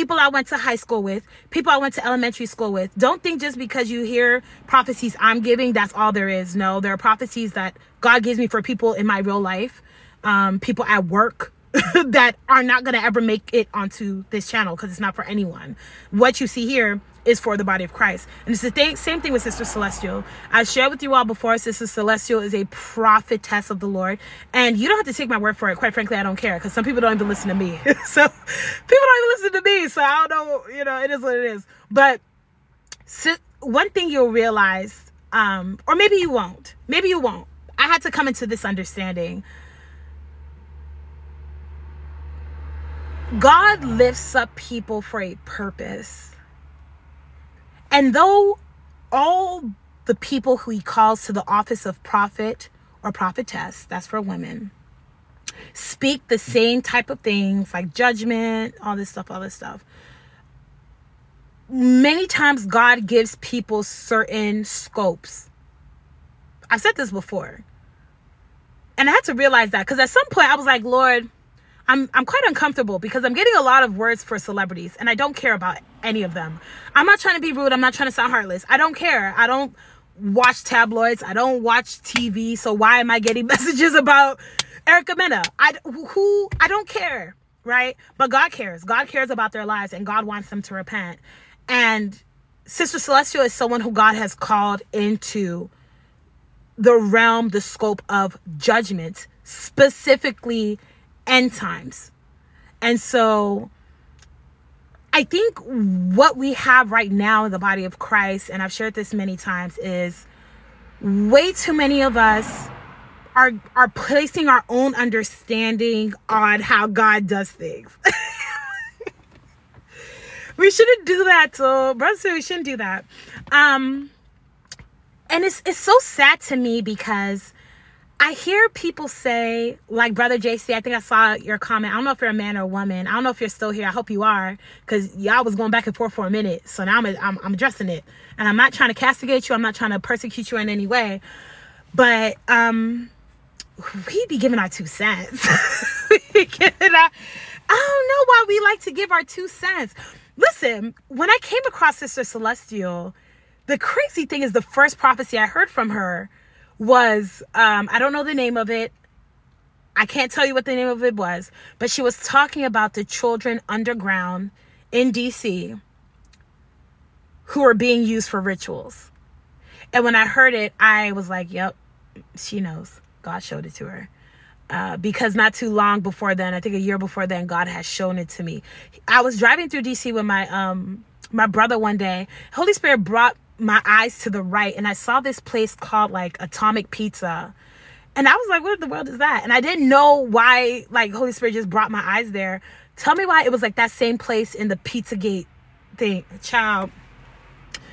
people I went to high school with, people I went to elementary school with. Don't think just because you hear prophecies I'm giving, that's all there is. No, there are prophecies that God gives me for people in my real life, people at work that are not going to ever make it onto this channel because it's not for anyone. What you see here is for the body of Christ. And it's the same thing with Sister Celestial. I've shared with you all before, Sister Celestial is a prophetess of the Lord. And you don't have to take my word for it. Quite frankly, I don't care, because some people don't even listen to me. So people don't even listen to me. So I don't know, you know, it is what it is. But one thing you'll realize, or maybe you won't. Maybe you won't. I had to come into this understanding. God lifts up people for a purpose. And though all the people who he calls to the office of prophet or prophetess, that's for women, speak the same type of things like judgment, all this stuff, many times God gives people certain scopes. I've said this before. And I had to realize that, because at some point I was like, Lord, I'm quite uncomfortable because I'm getting a lot of words for celebrities and I don't care about any of them. I'm not trying to be rude. I'm not trying to sound heartless. I don't care. I don't watch tabloids. I don't watch TV. So why am I getting messages about Erica Mena? I don't care, right? But God cares. God cares about their lives and God wants them to repent. And Sister Celestial is someone who God has called into the realm, the scope of judgment, specifically end times. And so I think what we have right now in the body of Christ, and I've shared this many times, is way too many of us are placing our own understanding on how God does things. We shouldn't do that. So brothers, we shouldn't do that. And it's so sad to me, because I hear people say, like Brother JC, I think I saw your comment. I don't know if you're a man or a woman. I don't know if you're still here. I hope you are, because y'all was going back and forth for a minute. So now I'm addressing it. And I'm not trying to castigate you. I'm not trying to persecute you in any way. But we be giving our 2 cents. I don't know why we like to give our 2 cents. Listen, when I came across Sister Celestial, the crazy thing is the first prophecy I heard from her was, I don't know the name of it. I can't tell you what the name of it was, but she was talking about the children underground in DC who are being used for rituals. And when I heard it, I was like, yep, she knows. God showed it to her. Because not too long before then, I think a year before then, God has shown it to me. I was driving through DC with my brother one day. Holy Spirit brought my eyes to the right, and I saw this place called like Atomic Pizza, and I was like, what in the world is that? And I didn't know why, like, Holy Spirit just brought my eyes there. Tell me why it was like that same place in the Pizzagate thing, child.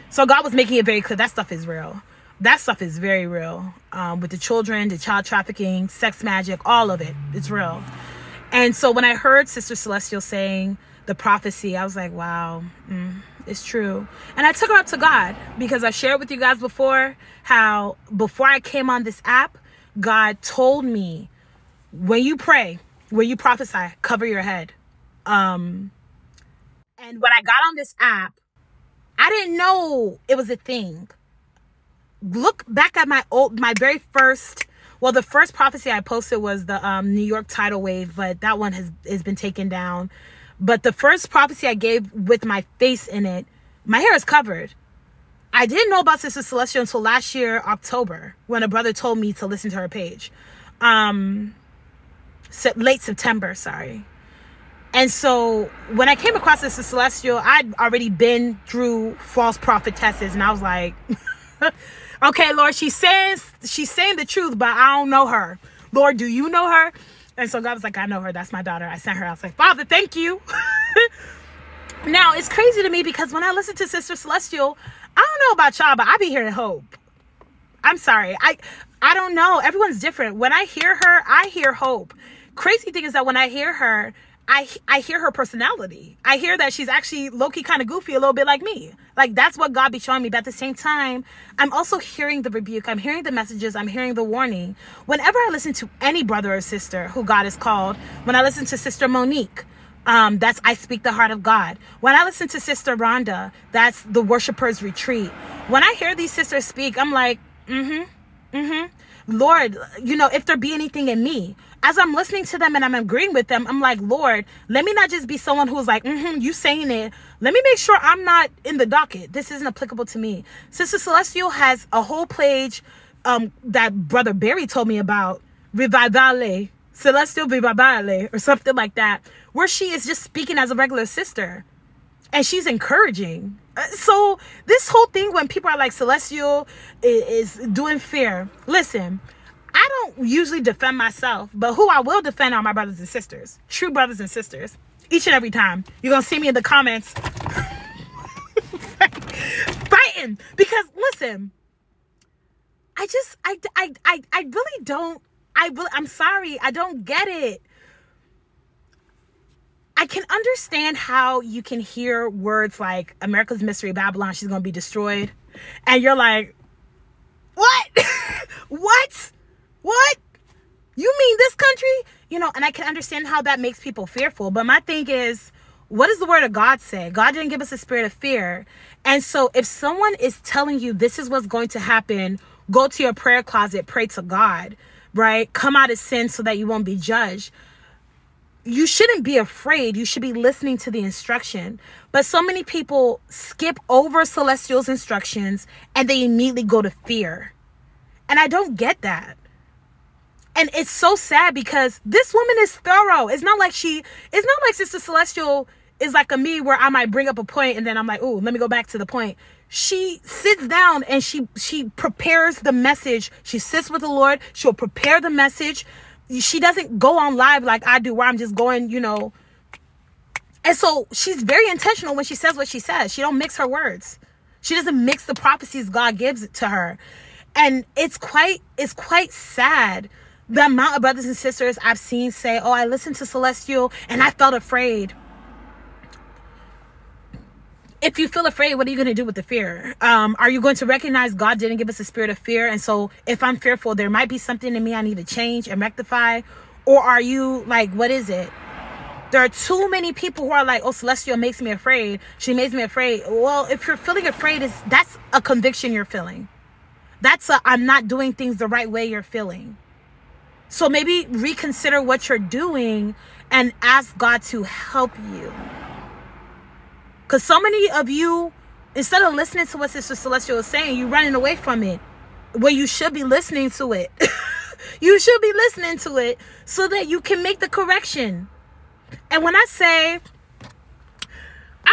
So God was making it very clear, that stuff is real. That stuff is very real, with the children, the child trafficking, sex magic, all of it. It's real. And so when I heard Sister Celestial saying the prophecy, I was like, wow, it's true. And I took her up to God, because I shared with you guys before how before I came on this app, God told me, when you pray, when you prophesy, cover your head. And when I got on this app, I didn't know it was a thing. Look back at the first prophecy I posted was the New York tidal wave, but that one has been taken down. But the first prophecy I gave with my face in it, my hair is covered. I didn't know about Sister Celestial until last year, October, when a brother told me to listen to her page. Late September, sorry. And so when I came across Sister Celestial, I'd already been through false prophetesses, and I was like, okay, Lord, she's saying the truth, but I don't know her. Lord, do you know her? And so God was like, I know her. That's my daughter. I sent her. I was like, Father, thank you. Now, it's crazy to me, because when I listen to Sister Celestial, I don't know about y'all, but I be hearing hope. I'm sorry. I don't know. Everyone's different. When I hear her, I hear hope. Crazy thing is that when I hear her, I hear her personality. I hear that she's actually low-key kind of goofy, a little bit like me. Like, that's what God be showing me. But at the same time, I'm also hearing the rebuke. I'm hearing the messages. I'm hearing the warning. Whenever I listen to any brother or sister who God has called, when I listen to Sister Monique, That's I Speak the Heart of God. When I listen to Sister Rhonda, that's the Worshipers Retreat. When I hear these sisters speak, I'm like, Lord, you know, if there be anything in me, as I'm listening to them and I'm agreeing with them, I'm like, Lord, let me not just be someone who's like, you saying it. Let me make sure I'm not in the docket. This isn't applicable to me. Sister Celestial has a whole page that Brother Barry told me about, Revivale, Celestial Revivale, or something like that, where she is just speaking as a regular sister and she's encouraging. So this whole thing when people are like Celestial is doing fear. Listen, I don't usually defend myself, but who I will defend are my brothers and sisters, true brothers and sisters, each and every time. You're going to see me in the comments fighting because listen, I really don't. I'm sorry. I don't get it. I can understand how you can hear words like America's Mystery Babylon, she's going to be destroyed. And you're like, what? What? What? You mean this country? You know, and I can understand how that makes people fearful. But my thing is, what does the word of God say? God didn't give us a spirit of fear. And so if someone is telling you this is what's going to happen, go to your prayer closet, pray to God, right? Come out of sin so that you won't be judged. You shouldn't be afraid. You should be listening to the instruction. But so many people skip over Celestial's instructions and they immediately go to fear. And I don't get that. And it's so sad because this woman is thorough. It's not like Sister Celestial is like a me where I might bring up a point and then I'm like, oh, let me go back to the point. She sits down and she prepares the message. She sits with the Lord. She'll prepare the message. She doesn't go on live like I do where I'm just going, you know. And so she's very intentional when she says what she says. She don't mix her words. She doesn't mix the prophecies God gives to her. And it's quite sad the amount of brothers and sisters I've seen say, oh, I listened to Celestial and I felt afraid. If you feel afraid, what are you going to do with the fear? Are you going to recognize God didn't give us a spirit of fear? And so if I'm fearful, there might be something in me I need to change and rectify. Or are you like, what is it? There are too many people who are like, oh, Celestial makes me afraid. She makes me afraid. Well, if you're feeling afraid, that's a conviction you're feeling. That's a I'm not doing things the right way you're feeling. So maybe reconsider what you're doing and ask God to help you. Because so many of you, instead of listening to what Sister Celestial is saying, you're running away from it. Well, you should be listening to it. You should be listening to it so that you can make the correction. And when I say, I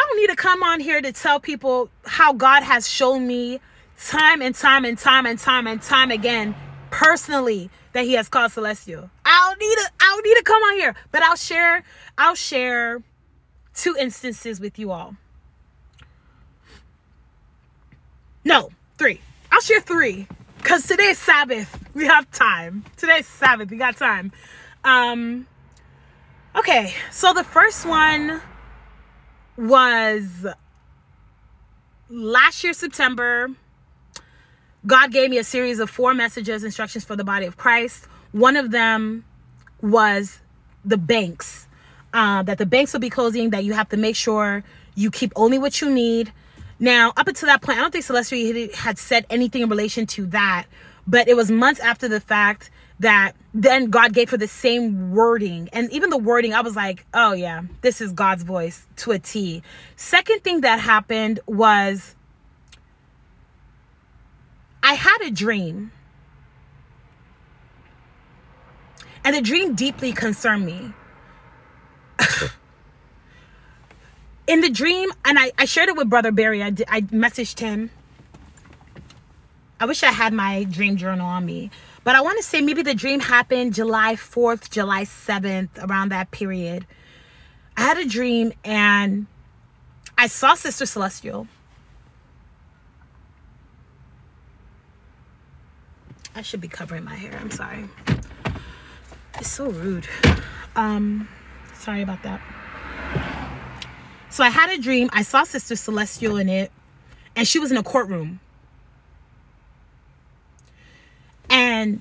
don't need to come on here to tell people how God has shown me time and time again, personally, that he has called Celestial. I don't need to come on here, but I'll share 2 instances with you all. No, 3. I'll share 3 because today's Sabbath. We have time. Today's Sabbath. We got time. Okay, so the first one was last year, September. God gave me a series of 4 messages, instructions for the body of Christ. One of them was the banks. That the banks will be closing, that you have to make sure you keep only what you need. Now, up until that point, I don't think Celestia had said anything in relation to that, but it was months after the fact that then God gave her the same wording. And even the wording, I was like, oh yeah, this is God's voice to a T. Second thing that happened was I had a dream. And the dream deeply concerned me. In the dream, and I shared it with Brother Barry. I messaged him. I wish I had my dream journal on me, but I want to say maybe the dream happened July 4th, July 7th, around that period. I had a dream and I saw Sister Celestial. I should be covering my hair. I'm sorry. It's so rude. Sorry about that. So I had a dream. I saw Sister Celestial in it, and she was in a courtroom. And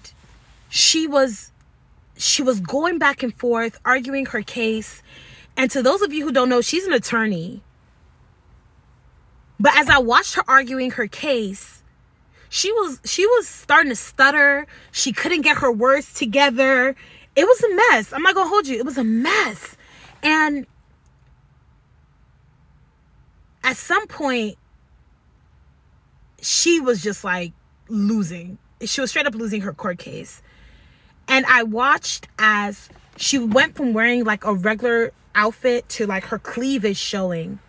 she was going back and forth, arguing her case. And to those of you who don't know, she's an attorney. But as I watched her arguing her case, she was starting to stutter. She couldn't get her words together. It was a mess. I'm not going to hold you. It was a mess. And at some point, she was just like losing. She was straight up losing her court case. And I watched as she went from wearing like a regular outfit to like her cleavage showing.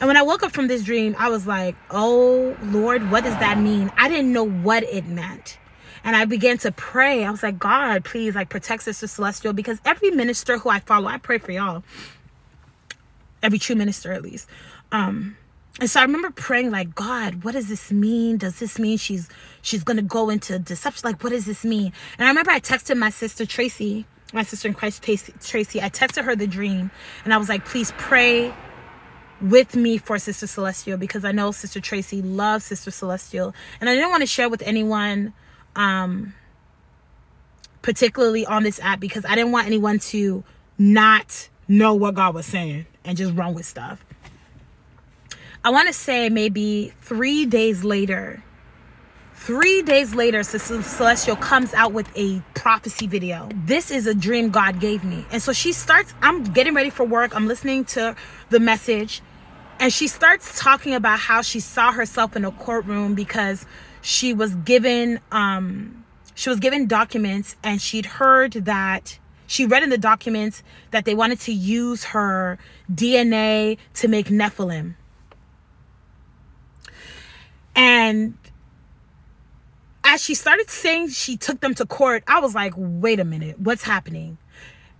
And when I woke up from this dream, I was like, oh Lord, what does that mean? I didn't know what it meant. And I began to pray. I was like, God, please, like, protect Sister Celestial, because every minister who I follow, I pray for y'all. Every true minister, at least. And so I remember praying, like, God, what does this mean? Does this mean she's going to go into deception? Like, what does this mean? And I remember I texted my sister, Tracy, my sister in Christ, Tracy. I texted her the dream. And I was like, please pray with me for Sister Celestial, because I know Sister Tracy loves Sister Celestial. And I didn't want to share with anyone, particularly on this app, because I didn't want anyone to not know what God was saying and just run with stuff. I want to say maybe 3 days later, Sister Celestial comes out with a prophecy video. This is a dream God gave me. And so she starts, I'm getting ready for work. I'm listening to the message, and she starts talking about how she saw herself in a courtroom because she was given documents, and she'd heard that she read in the documents that they wanted to use her DNA to make Nephilim. And as she started saying she took them to court, I was like, wait a minute, what's happening?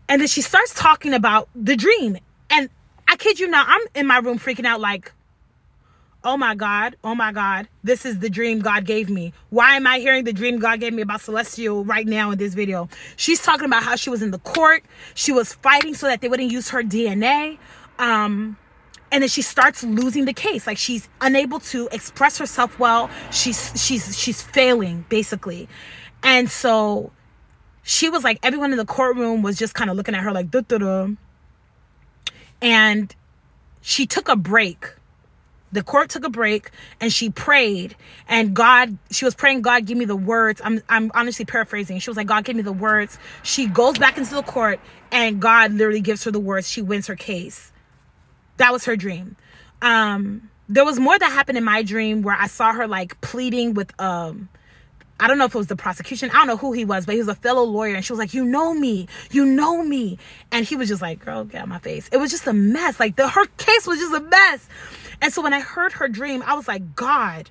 And then she starts talking about the dream. And I kid you not, I'm in my room freaking out like, oh my God, this is the dream God gave me. Why am I hearing the dream God gave me about Celestial right now in this video? She's talking about how she was in the court. She was fighting so that they wouldn't use her DNA. And then she starts losing the case. Like, she's unable to express herself well. She's failing, basically. And so she was like, everyone in the courtroom was just kind of looking at her like, duh. And she took a break. The court took a break, and she prayed, and God, she was praying, God, give me the words. I'm honestly paraphrasing. She was like, God, give me the words. She goes back into the court, and God literally gives her the words. She wins her case. That was her dream. There was more that happened in my dream where I saw her like pleading with, I don't know if it was the prosecution. I don't know who he was, but he was a fellow lawyer. And she was like, you know me. And he was just like, girl, get out of my face. It was just a mess. Like, her case was just a mess. And so when I heard her dream, I was like, God,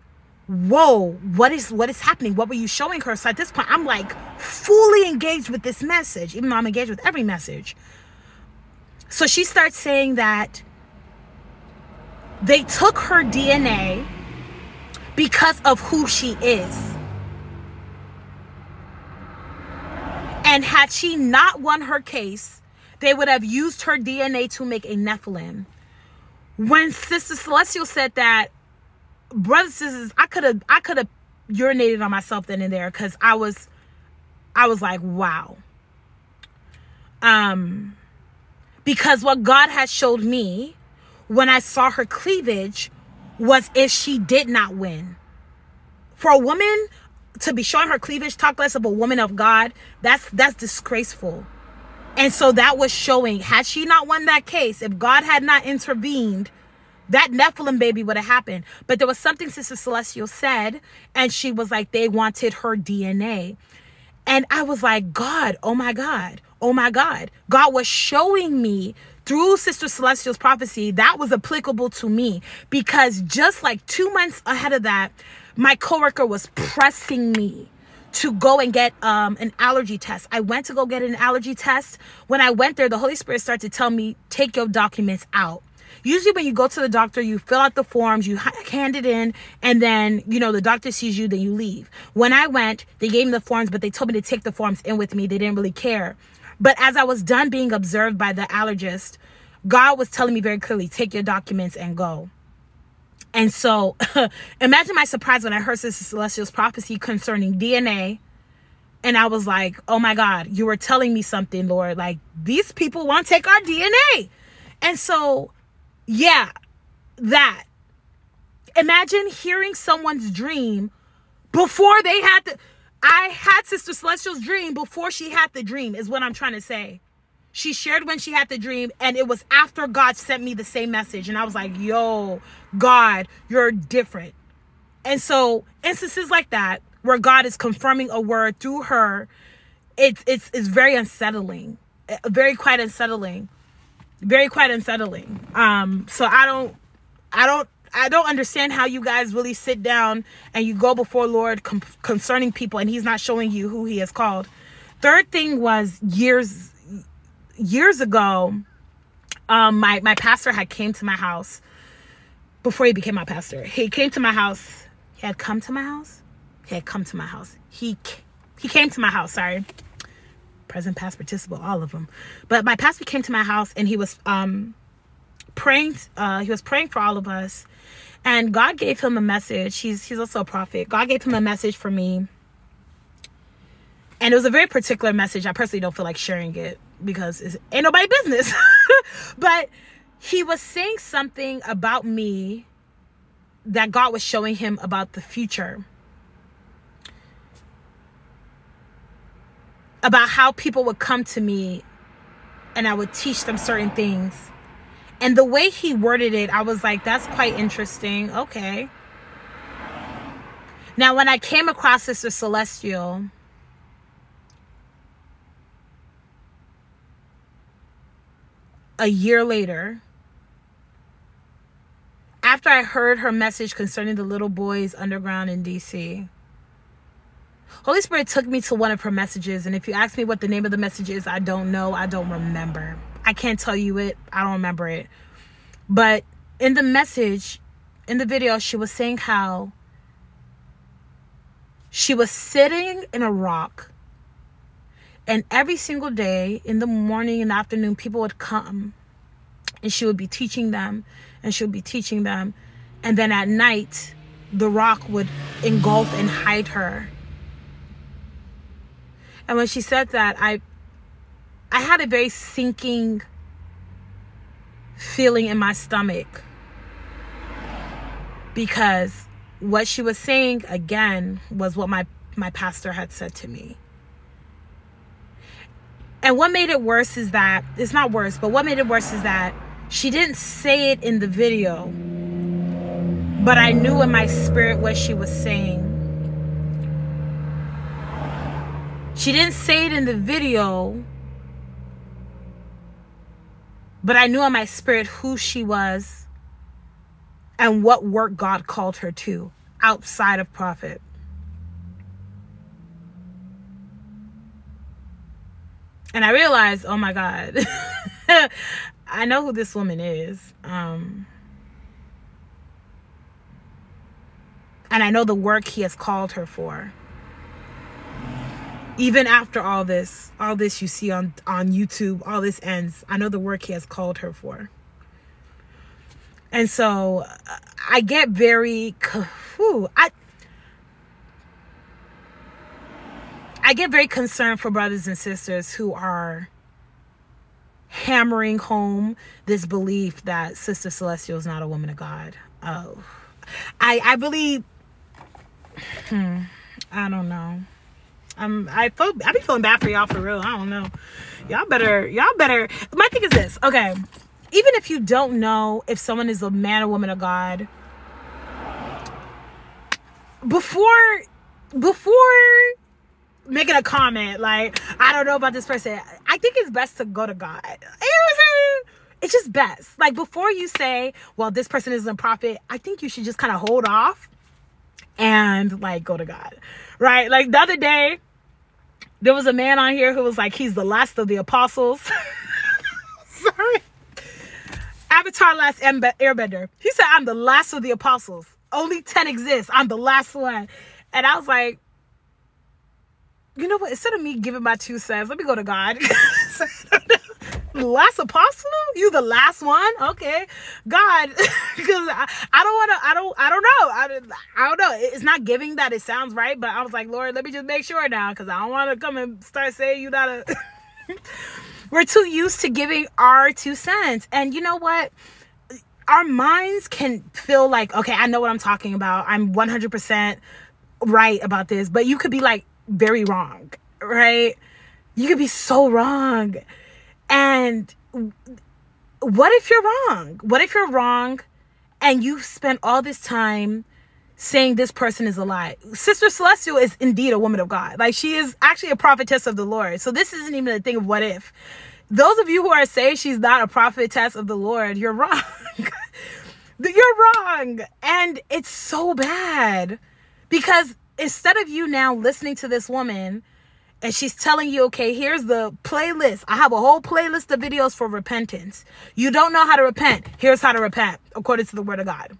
whoa, what is happening? What were you showing her? So at this point, I'm like fully engaged with this message, even though I'm engaged with every message. So she starts saying that they took her DNA because of who she is. And had she not won her case, they would have used her DNA to make a Nephilim. When Sister Celestial said that, brothers, sisters, I could have urinated on myself then and there, because I was like, wow. Because what God had showed me when I saw her cleavage was, if she did not win, for a woman to be showing her cleavage, talk less of a woman of God, that's disgraceful. And so that was showing, had she not won that case, if God had not intervened, that Nephilim baby would have happened. But there was something Sister Celestial said, and she was like, they wanted her DNA. And I was like, God, oh my God. God was showing me through Sister Celestial's prophecy that was applicable to me, because just like 2 months ahead of that, my coworker was pressing me to go and get an allergy test. I went to go get an allergy test. When I went there, the Holy Spirit started to tell me, take your documents out. Usually when you go to the doctor, you fill out the forms, you hand it in, and then, you know, the doctor sees you, then you leave. When I went, they gave me the forms, but they told me to take the forms in with me. They didn't really care. But as I was done being observed by the allergist, God was telling me very clearly, take your documents and go. And so imagine my surprise when I heard Sister Celestial's prophecy concerning DNA. And I was like, oh my God, you were telling me something, Lord. Like, these people want to take our DNA. And so, yeah, that. Imagine hearing someone's dream before they had the... I had Sister Celestial's dream before she had the dream, is what I'm trying to say. She shared when she had the dream, and it was after God sent me the same message. And I was like, yo, God, you're different. And so instances like that where God is confirming a word through her, it's very unsettling, very quite unsettling, very quite unsettling. So I don't understand how you guys really sit down and you go before Lord concerning people and he's not showing you who he has called. Third thing was years ago, my pastor had came to my house. Before he became my pastor, he came to my house. He had come to my house. He had come to my house. He came to my house. Sorry, present, past, participle, all of them. But my pastor came to my house and he was praying. He was praying for all of us, and God gave him a message. He's also a prophet. God gave him a message for me, and it was a very particular message. I personally don't feel like sharing it because it ain't nobody's business. But he was saying something about me that God was showing him about the future. About how people would come to me and I would teach them certain things. And the way he worded it, I was like, that's quite interesting. Okay. Now, when I came across Sister Celestial, a year later, after I heard her message concerning the little boys underground in DC, Holy Spirit took me to one of her messages. And if you ask me what the name of the message is, I don't know. I don't remember. I can't tell you it. I don't remember it. But in the message, in the video, she was saying how she was sitting in a rock. And every single day in the morning and afternoon, people would come. And she would be teaching them, and she would be teaching them. And then at night, the rock would engulf and hide her. And when she said that, I had a very sinking feeling in my stomach. Because what she was saying, again, was what my pastor had said to me. And what made it worse is that, it's not worse, but what made it worse is that she didn't say it in the video, but I knew in my spirit what she was saying. She didn't say it in the video, but I knew in my spirit who she was and what work God called her to outside of prophet. And I realized, oh my God, I know who this woman is. And I know the work he has called her for. Even after all this you see on YouTube, all this ends. I know the work he has called her for. And so I get very, I get very concerned for brothers and sisters who are hammering home this belief that Sister Celestial is not a woman of God. Oh, I believe, I don't know. I be feeling bad for y'all for real. I don't know. Y'all better. My thing is this. Okay. Even if you don't know if someone is a man or woman of God, before making a comment like, I don't know about this person, I think it's best to go to God. It's just best. Like, before you say, well, this person isn't a prophet, I think you should just kind of hold off and like go to God, right? Like, the other day there was a man on here who was like, he's the last of the apostles. Sorry, Avatar Last Airbender. He said, I'm the last of the apostles, only 10 exist, I'm the last one. And I was like, you know what? Instead of me giving my 2 cents, let me go to God. Last apostle? You the last one? Okay, God, because I don't know. It's not giving that it sounds right, but I was like, Lord, let me just make sure now, because I don't want to come and start saying you not a. We're too used to giving our 2 cents. And you know what? Our minds can feel like, okay, I know what I'm talking about. I'm 100% right about this. But you could be like very wrong, right? You could be so wrong. And what if you're wrong? What if you're wrong and you've spent all this time saying this person is a lie? Sister Celestial is indeed a woman of God. Like, she is actually a prophetess of the Lord. So this isn't even a thing of what if. Those of you who are saying she's not a prophetess of the Lord, you're wrong. You're wrong. And it's so bad, because instead of you now listening to this woman and she's telling you, okay, here's the playlist. I have a whole playlist of videos for repentance. You don't know how to repent. Here's how to repent according to the word of God.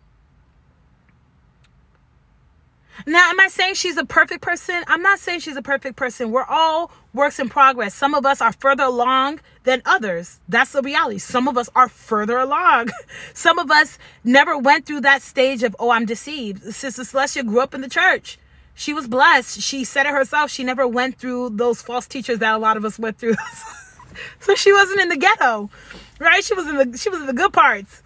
Now, am I saying she's a perfect person? I'm not saying she's a perfect person. We're all works in progress. Some of us are further along than others. That's the reality. Some of us are further along. Some of us never went through that stage of, oh, I'm deceived. Sister Celestia grew up in the church. She was blessed. She said it herself. She never went through those false teachers that a lot of us went through. So she wasn't in the ghetto, right? She was in the good parts.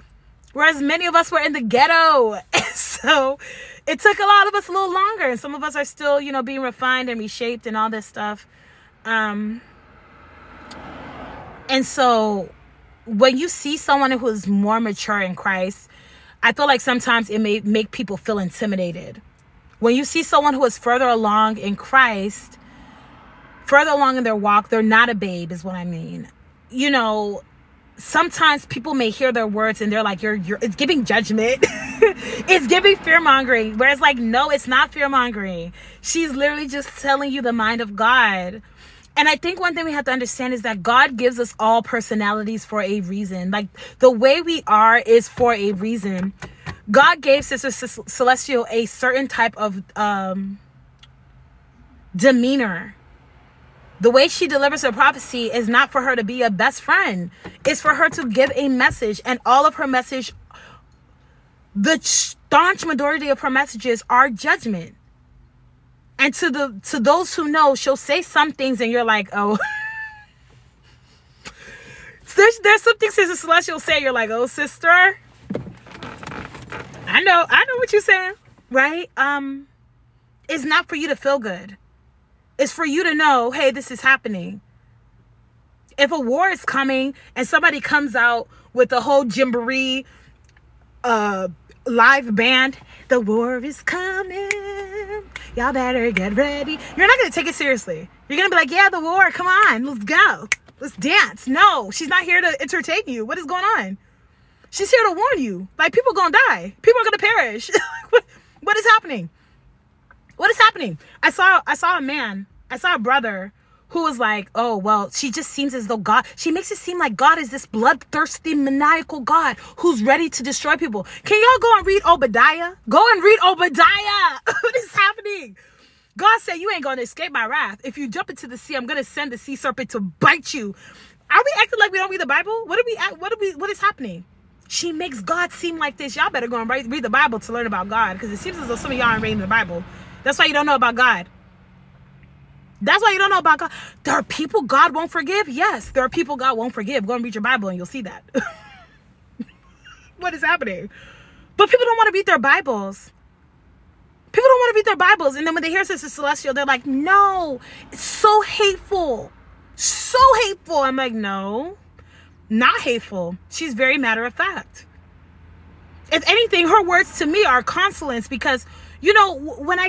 Whereas many of us were in the ghetto. So it took a lot of us a little longer. And some of us are still, you know, being refined and reshaped and all this stuff. And so when you see someone who is more mature in Christ, I feel like sometimes it may make people feel intimidated. When you see someone who is further along in Christ, further along in their walk, they're not a babe, is what I mean. You know, sometimes people may hear their words and they're like, you're it's giving judgment. It's giving fear mongering. Whereas, like, no, it's not fear mongering. She's literally just telling you the mind of God. And I think one thing we have to understand is that God gives us all personalities for a reason. Like, the way we are is for a reason. God gave Sister Celestial a certain type of demeanor. The way she delivers her prophecy is not for her to be a best friend. It's for her to give a message. And all of her message, the staunch majority of her messages are judgment. And to those who know, she'll say some things and you're like, oh. There's some things Sister Celestial say, you're like, oh, sister, I know what you're saying, right? It's not for you to feel good. It's for you to know, hey, this is happening. If a war is coming and somebody comes out with a whole jamboree live band, the war is coming, y'all better get ready. You're not going to take it seriously. You're going to be like, yeah, the war, come on, let's go. Let's dance. No, she's not here to entertain you. What is going on? She's here to warn you. Like, people are going to die. People are going to perish. What is happening? What is happening? I saw a man. I saw a brother who was like, oh, well, she just seems as though God, she makes it seem like God is this bloodthirsty, maniacal God who's ready to destroy people. Can y'all go and read Obadiah? Go and read Obadiah. What is happening? God said, you ain't going to escape my wrath. If you jump into the sea, I'm going to send the sea serpent to bite you. Are we acting like we don't read the Bible? What is happening? She makes God seem like this. Y'all better go and read the Bible to learn about God, because it seems as though some of y'all aren't reading the Bible. That's why you don't know about God. That's why you don't know about God. There are people God won't forgive. Yes, there are people God won't forgive. Go and read your Bible and you'll see that. What is happening? But people don't want to read their Bibles. People don't want to read their Bibles. And then when they hear Sister Celestial, they're like, no, it's so hateful. So hateful. I'm like, no, not hateful. She's very matter of fact. If anything, her words to me are consonants, because, you know, when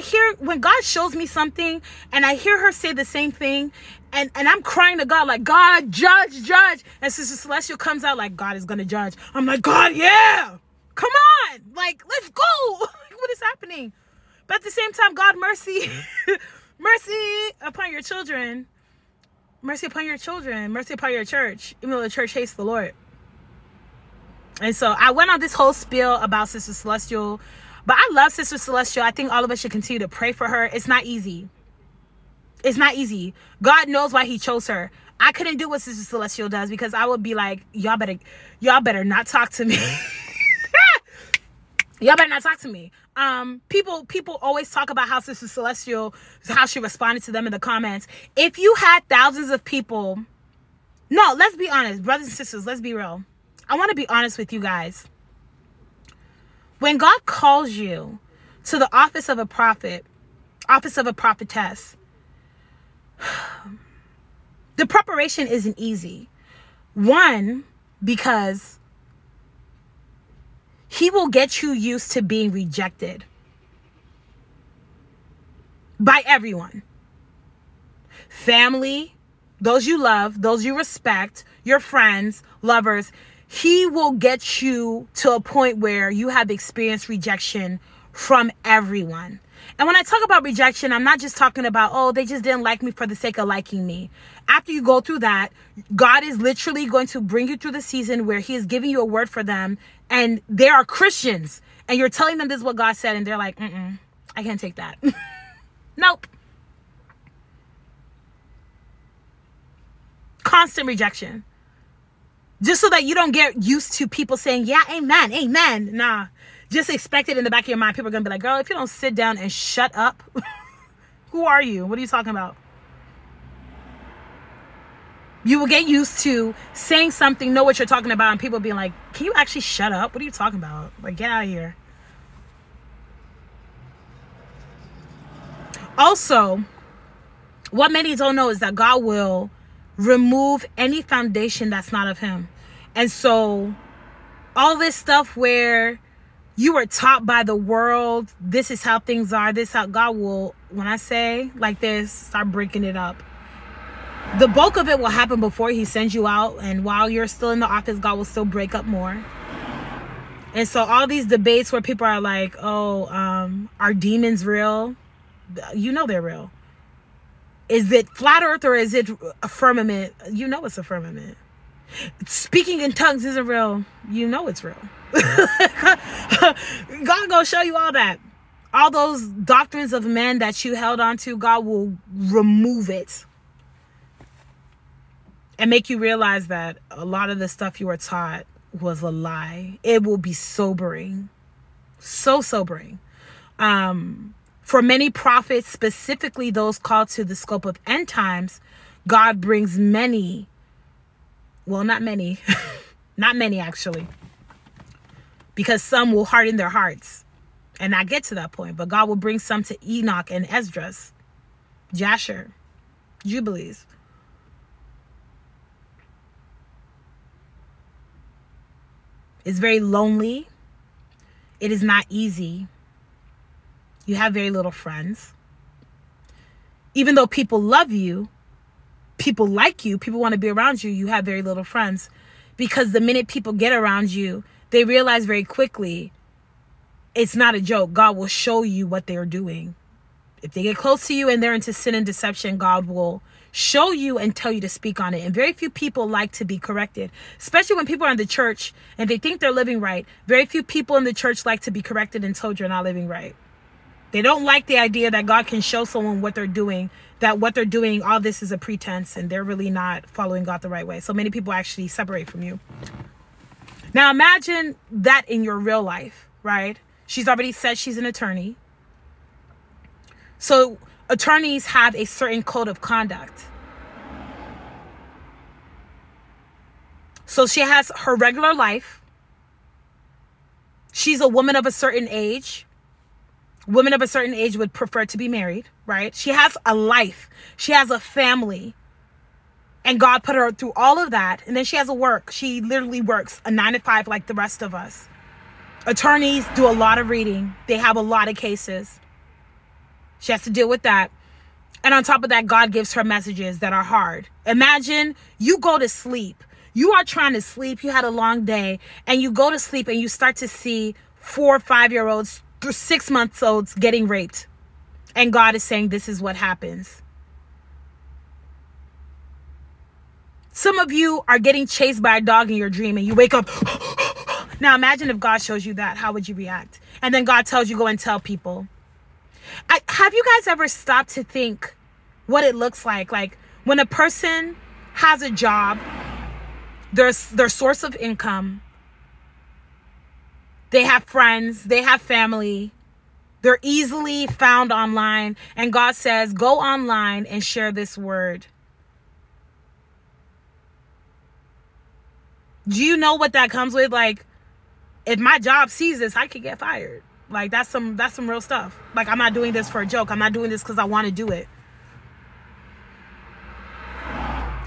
God shows me something and I hear her say the same thing, and I'm crying to God, like, God, judge, judge. And Sister Celestial comes out like, God is going to judge. I'm like, God, yeah, come on. Like, let's go. What is happening? But at the same time, God, mercy, mercy upon your children. Mercy upon your children. Mercy upon your church, even though the church hates the Lord. And so I went on this whole spiel about Sister Celestial, but I love Sister Celestial. I think all of us should continue to pray for her. It's not easy. It's not easy. God knows why he chose her. I couldn't do what Sister Celestial does, because I would be like, y'all better not talk to me. Y'all better not talk to me. People always talk about how Sister Celestial, how she responded to them in the comments. If you had thousands of people No, let's be honest, brothers and sisters, let's be real. I want to be honest with you guys. When God calls you to the office of a prophet, office of a prophetess, the preparation isn't easy. One, because he will get you used to being rejected by everyone. Family, those you love, those you respect, your friends, lovers. He will get you to a point where you have experienced rejection from everyone. And when I talk about rejection, I'm not just talking about, oh, they just didn't like me for the sake of liking me. After you go through that, God is literally going to bring you through the season where he is giving you a word for them, and they are Christians, and you're telling them this is what God said, and they're like, mm-mm, I can't take that. Nope. Constant rejection. Just so that you don't get used to people saying, yeah, amen, amen. Nah, just expect it in the back of your mind. People are going to be like, girl, if you don't sit down and shut up, who are you? What are you talking about? You will get used to saying something, know what you're talking about, and people being like, can you actually shut up? What are you talking about? Like, get out of here. Also, what many don't know is that God will remove any foundation that's not of him. And so all this stuff where you were taught by the world, this is how things are, this how God will, when I say like this, start breaking it up. The bulk of it will happen before he sends you out, and while you're still in the office, God will still break up more. And so all these debates where people are like, oh, are demons real? You know they're real. Is it flat earth or is it a firmament? You know it's a firmament. Speaking in tongues isn't real. You know it's real. God gonna show you all that. All those doctrines of men that you held on to, God will remove it and make you realize that a lot of the stuff you were taught was a lie. It will be sobering. So sobering. For many prophets, specifically those called to the scope of end times, God brings many, well, not many, not many actually, because some will harden their hearts and not get to that point. But God will bring some to Enoch and Esdras, Jasher, Jubilees. It's very lonely. It is not easy. You have very little friends. Even though people love you, people like you, people want to be around you, you have very little friends. Because the minute people get around you, they realize very quickly, it's not a joke. God will show you what they are doing. If they get close to you and they're into sin and deception, God will show you and tell you to speak on it. And very few people like to be corrected, especially when people are in the church and they think they're living right. Very few people in the church like to be corrected and told you're not living right. They don't like the idea that God can show someone what they're doing, that what they're doing, all this is a pretense, and they're really not following God the right way. So many people actually separate from you. Now imagine that in your real life, right? She's already said she's an attorney. So attorneys have a certain code of conduct. So she has her regular life. She's a woman of a certain age. Women of a certain age would prefer to be married, right? She has a life. She has a family. And God put her through all of that. And then she has a work. She literally works a 9-to-5 like the rest of us. Attorneys do a lot of reading. They have a lot of cases. She has to deal with that. And on top of that, God gives her messages that are hard. Imagine you go to sleep. You are trying to sleep. You had a long day. And you go to sleep and you start to see 4- or 5-year-olds, 6-month-olds getting raped, and God is saying this is what happens. Some of you are getting chased by a dog in your dream and you wake up. Now imagine if God shows you that, how would you react? And then God tells you go and tell people. Have you guys ever stopped to think what it looks like when a person has a job, their source of income, they have friends, they have family, they're easily found online, and God says, go online and share this word. Do you know what that comes with? Like, if my job sees this, I could get fired. Like, that's some real stuff. Like, I'm not doing this for a joke. I'm not doing this because I want to do it.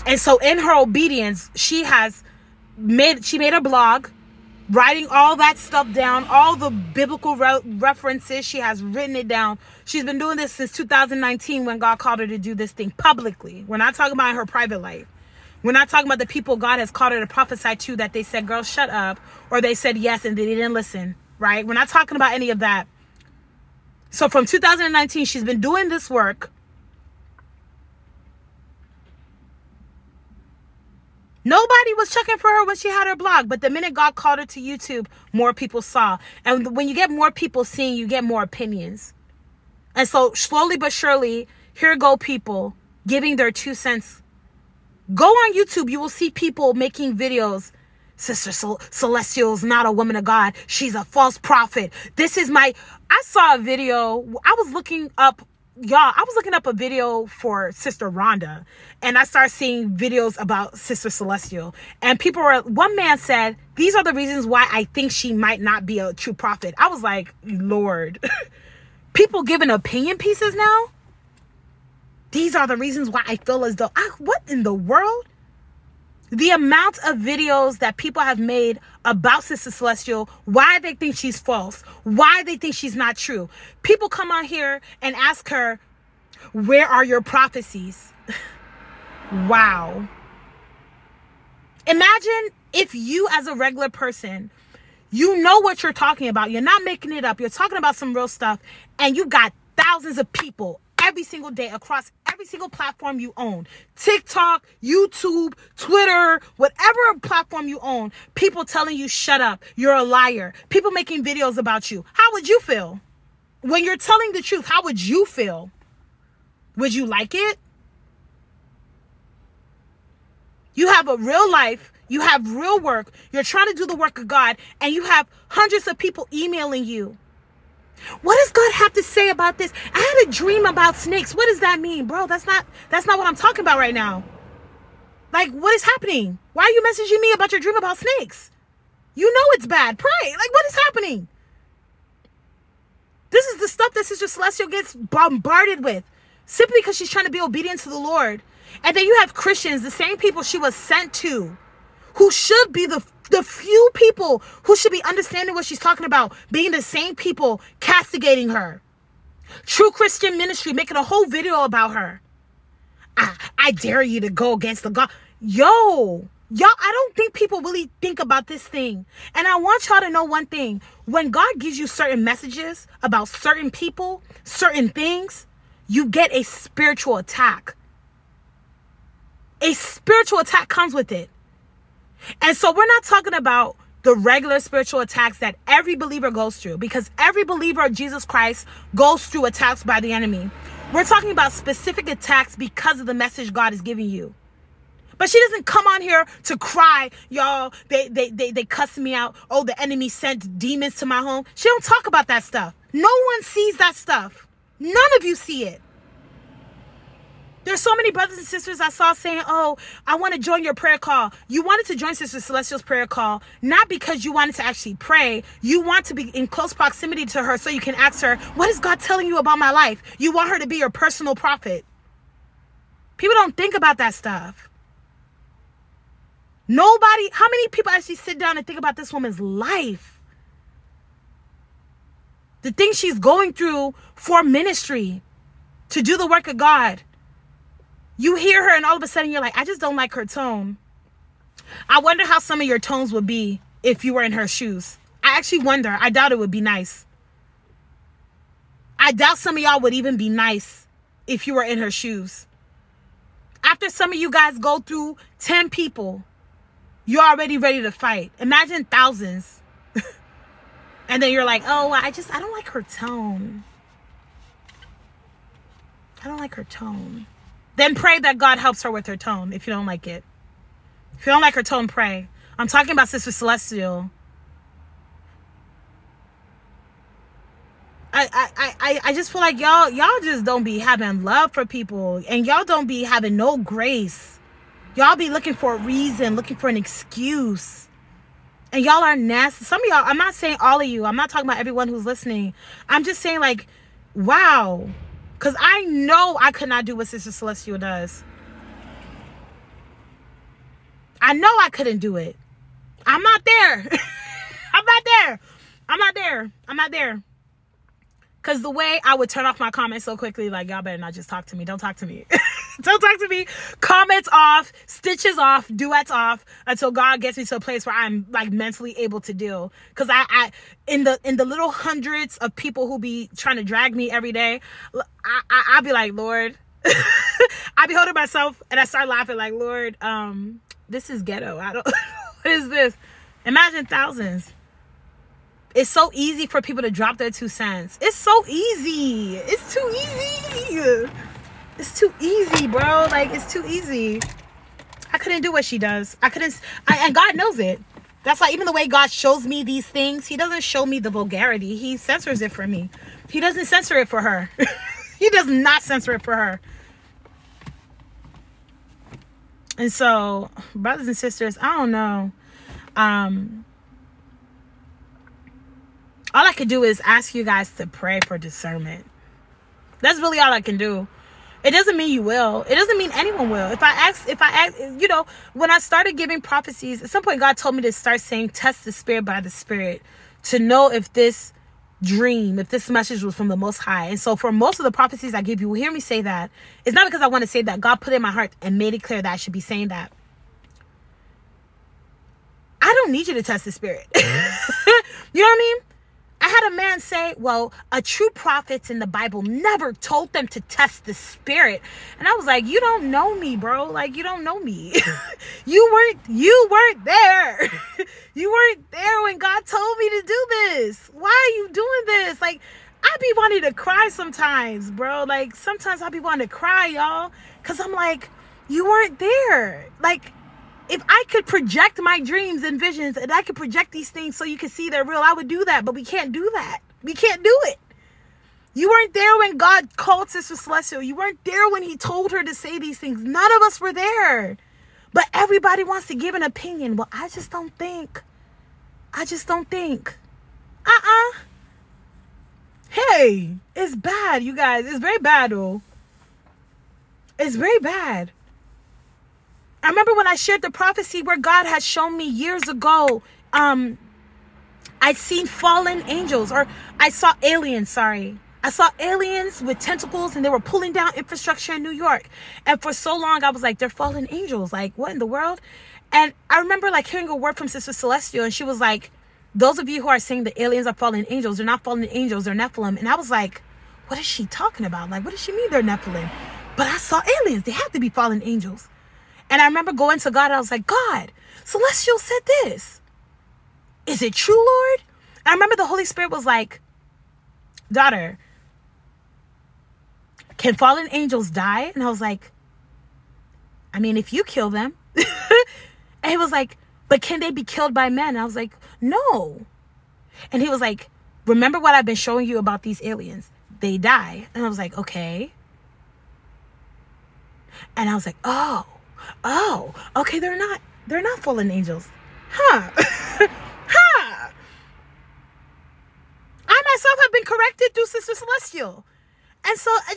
And so in her obedience, she made a blog, writing all that stuff down, all the biblical references. She has written it down. She's been doing this since 2019 when God called her to do this thing publicly. We're not talking about her private life. We're not talking about the people God has called her to prophesy to that they said, girl, shut up, or they said yes and they didn't listen, right? We're not talking about any of that. So from 2019, she's been doing this work. Nobody was checking for her when she had her blog, but the minute God called her to YouTube, more people saw. And when you get more people seeing, you get more opinions. And so slowly but surely, here go people giving their 2 cents. Go on YouTube, you will see people making videos. Sister Celestial's not a woman of God. She's a false prophet. This is my... I saw a video. I was looking up... Y'all, I was looking up a video for Sister Rhonda, and I started seeing videos about Sister Celestial. And people were, one man said, these are the reasons why I think she might not be a true prophet. I was like, Lord, people giving opinion pieces now? These are the reasons why I feel as though, what in the world? The amount of videos that people have made about Sister Celestial, why they think she's false, why they think she's not true. People come on here and ask her, where are your prophecies? Wow. Imagine if you, as a regular person, you know what you're talking about. You're not making it up. You're talking about some real stuff, and you got thousands of people every single day across every single platform you own. TikTok, YouTube, Twitter, whatever platform you own, people telling you, shut up, you're a liar. People making videos about you. How would you feel? When you're telling the truth, how would you feel? Would you like it? You have a real life, you have real work, you're trying to do the work of God, and you have hundreds of people emailing you. What does God have to say about this? I had a dream about snakes. What does that mean? Bro, that's not what I'm talking about right now. Like, what is happening? Why are you messaging me about your dream about snakes? You know it's bad. Pray. Like, what is happening? This is the stuff that Sister Celestial gets bombarded with simply because she's trying to be obedient to the Lord. And then you have Christians, the same people she was sent to, who should be the few people who should be understanding what she's talking about, being the same people castigating her. True Christian Ministry making a whole video about her. I dare you to go against the God. Yo, y'all, I don't think people really think about this thing. And I want y'all to know one thing. When God gives you certain messages about certain people, certain things, you get a spiritual attack. A spiritual attack comes with it. And so we're not talking about the regular spiritual attacks that every believer goes through, because every believer of Jesus Christ goes through attacks by the enemy. We're talking about specific attacks because of the message God is giving you. But she doesn't come on here to cry, y'all, they cuss me out. Oh, the enemy sent demons to my home. She don't talk about that stuff. No one sees that stuff. None of you see it. There's so many brothers and sisters I saw saying, oh, I want to join your prayer call. You wanted to join Sister Celestial's prayer call, not because you wanted to actually pray. You want to be in close proximity to her so you can ask her, what is God telling you about my life? You want her to be your personal prophet. People don't think about that stuff. Nobody, how many people actually sit down and think about this woman's life? The things she's going through for ministry, to do the work of God. You hear her and all of a sudden you're like, I just don't like her tone. I wonder how some of your tones would be if you were in her shoes. I actually wonder. I doubt it would be nice. I doubt some of y'all would even be nice if you were in her shoes. After some of you guys go through 10 people, you're already ready to fight. Imagine thousands. And then you're like, oh, I don't like her tone. I don't like her tone. Then pray that God helps her with her tone if you don't like it. If you don't like her tone, pray. I'm talking about Sister Celestial. I just feel like y'all just don't be having love for people. And y'all don't be having no grace. Y'all be looking for a reason, looking for an excuse. And y'all are nasty. Some of y'all, I'm not saying all of you. I'm not talking about everyone who's listening. I'm just saying, like, wow. Because I know I could not do what Sister Celestial does. I know I couldn't do it. I'm not there. I'm not there. I'm not there. I'm not there. Because the way I would turn off my comments so quickly, like, y'all better not just talk to me. Don't talk to me. Don't talk to me. Comments off, stitches off, duets off, until God gets me to a place where I'm, like, mentally able to deal. Because I in the little hundreds of people who be trying to drag me every day, I'll be like, Lord. I be holding myself, and I start laughing, like, Lord, this is ghetto. I don't... What is this? Imagine thousands. It's so easy for people to drop their 2 cents. It's so easy. It's too easy. It's too easy, bro. Like, it's too easy. I couldn't do what she does. I couldn't. And God knows it. That's why even the way God shows me these things, he doesn't show me the vulgarity. He censors it for me. He doesn't censor it for her. He does not censor it for her. And so, brothers and sisters, I don't know. All I could do is ask you guys to pray for discernment. That's really all I can do. It doesn't mean you will. It doesn't mean anyone will. If I ask, you know, when I started giving prophecies, at some point God told me to start saying, test the spirit by the spirit to know if this dream, if this message was from the Most High. And so for most of the prophecies I give, you will hear me say that. It's not because I want to say that. God put it in my heart and made it clear that I should be saying that. I don't need you to test the spirit. You know what I mean? I had a man say, well, a true prophet in the Bible never told them to test the spirit. And I was like, you don't know me, bro. Like, you don't know me. You weren't there. You weren't there when God told me to do this. Why are you doing this? Like, I be wanting to cry sometimes, bro. Like, sometimes I be wanting to cry, y'all. Because I'm like, you weren't there. Like, if I could project my dreams and visions and I could project these things so you could see they're real, I would do that. But we can't do that. We can't do it. You weren't there when God called Sister Celestial. You weren't there when he told her to say these things. None of us were there. But everybody wants to give an opinion. Well, I just don't think. I just don't think. Hey, it's bad, you guys. It's very bad, though. It's very bad. I remember when I shared the prophecy where God had shown me years ago, I'd seen fallen angels, or I saw aliens, sorry. I saw aliens with tentacles and they were pulling down infrastructure in New York. And for so long, I was like, they're fallen angels. Like, what in the world? And I remember, like, hearing a word from Sister Celestial, and she was like, those of you who are saying the aliens are fallen angels, they're not fallen angels, they're Nephilim. And I was like, what is she talking about? Like, what does she mean they're Nephilim? But I saw aliens. They have to be fallen angels. And I remember going to God. I was like, God, Celestial said this. Is it true, Lord? And I remember the Holy Spirit was like, daughter, can fallen angels die? And I was like, I mean, if you kill them. And he was like, but can they be killed by men? And I was like, no. And he was like, remember what I've been showing you about these aliens. They die. And I was like, okay. And I was like, oh, okay, they're not fallen angels, huh? Huh? I myself have been corrected through Sister Celestial, and so I